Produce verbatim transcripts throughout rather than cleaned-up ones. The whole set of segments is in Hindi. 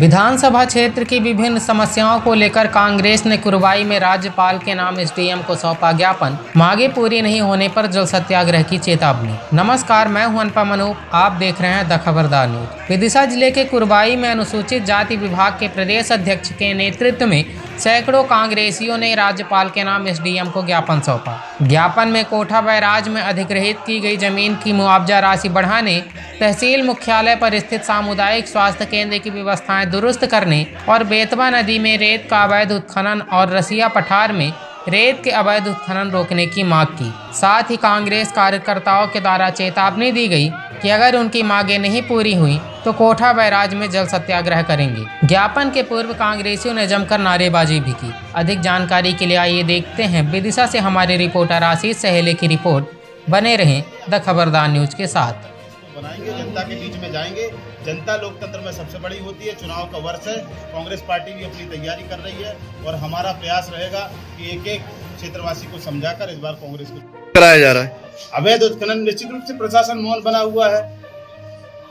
विधानसभा क्षेत्र की विभिन्न समस्याओं को लेकर कांग्रेस ने कुरवाई में राज्यपाल के नाम एसडीएम को सौंपा ज्ञापन, मांगे पूरी नहीं होने पर जल सत्याग्रह की चेतावनी। नमस्कार, मैं हूं अनुपा मनुप, आप देख रहे हैं द खबरदार न्यूज। विदिशा जिले के कुरवाई में अनुसूचित जाति विभाग के प्रदेश अध्यक्ष के नेतृत्व में सैकड़ों कांग्रेसियों ने राज्यपाल के नाम एसडीएम को ज्ञापन सौंपा। ज्ञापन में कोठा बैराज में अधिग्रहित की गई जमीन की मुआवजा राशि बढ़ाने, तहसील मुख्यालय पर स्थित सामुदायिक स्वास्थ्य केंद्र की व्यवस्थाएं दुरुस्त करने और बेतवा नदी में रेत का अवैध उत्खनन और रूसिया पठार में रेत के अवैध उत्खनन रोकने की मांग की। साथ ही कांग्रेस कार्यकर्ताओं के द्वारा चेतावनी दी गई कि अगर उनकी मांगें नहीं पूरी हुई तो कोठा बैराज में जल सत्याग्रह करेंगे। ज्ञापन के पूर्व कांग्रेसियों ने जमकर नारेबाजी भी की। अधिक जानकारी के लिए आइए देखते हैं विदिशा से हमारे रिपोर्टर आशीष सहेले की रिपोर्ट। बने रहें द खबरदार न्यूज के साथ। बनाएंगे, जनता के बीच में जाएंगे। जनता लोकतंत्र में सबसे बड़ी होती है। चुनाव का वर्ष है, कांग्रेस पार्टी भी अपनी तैयारी कर रही है और हमारा प्रयास रहेगा कि एक एक क्षेत्रवासी को समझाकर इस बार कांग्रेस को कराया जा रहा है। अवैध उत्खनन, निश्चित रूप से प्रशासन मौन बना हुआ है,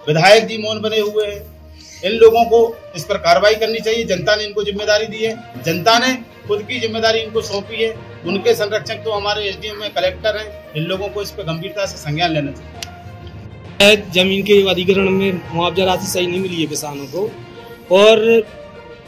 विधायक जी मौन बने हुए हैं। इन लोगों को इस पर कार्रवाई करनी चाहिए। जनता ने इनको जिम्मेदारी दी है, जनता ने खुद की जिम्मेदारी इनको सौंपी है। उनके संरक्षक तो हमारे एस डी एम में कलेक्टर है। इन लोगों को इस पर गंभीरता से संज्ञान लेना चाहिए। जमीन के अधिग्रहण में मुआवजा राशि सही नहीं मिली है किसानों को, और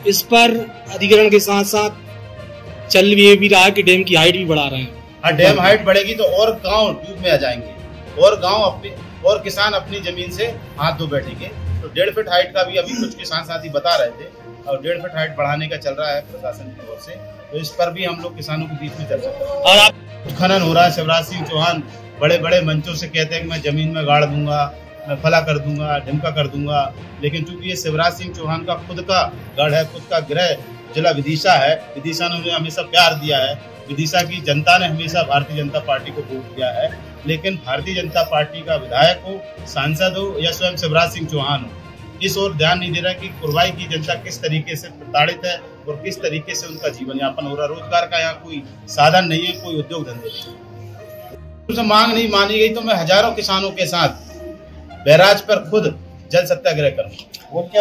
इस पर अधिग्रहण के साथ साथ चल ये भी रहा कि डैम की हाइट भी बढ़ा रहे हैं। डैम हाइट बढ़ेगी तो और गांव डूब में आ जाएंगे और गांव अपने और किसान अपनी जमीन से हाथ धो बैठेंगे। तो डेढ़ फीट हाइट का भी अभी कुछ किसान साथी बता रहे थे और डेढ़ फीट हाइट बढ़ाने का चल रहा है प्रशासन की ओर से। तो इस पर भी हम लोग किसानों के बीच में चर्चा करें। और आप उत्खनन हो रहा है, शिवराज सिंह चौहान बड़े बड़े मंचों से कहते हैं कि मैं जमीन में गाड़ दूंगा, मैं फला कर दूंगा, ढिमका कर दूंगा, लेकिन चूंकि ये शिवराज सिंह चौहान का खुद का गढ़ है, खुद का गृह जिला विदिशा है, विदिशा ने उन्हें हमेशा प्यार दिया है, विदिशा की जनता ने हमेशा भारतीय जनता पार्टी को वोट दिया है। लेकिन भारतीय जनता पार्टी का विधायक हो, सांसद हो या स्वयं शिवराज सिंह चौहान हो, इस ओर ध्यान नहीं दे रहा कि कुरवाई की जनता किस तरीके से प्रताड़ित है और किस तरीके से उनका जीवन यापन हो रहा। रोजगार का यहाँ कोई साधन नहीं है, कोई उद्योग धंधे नहीं है। उनसे मांग नहीं मानी गई तो मैं हजारों किसानों के साथ बैराज पर खुद जल सत्याग्रह करूंगा।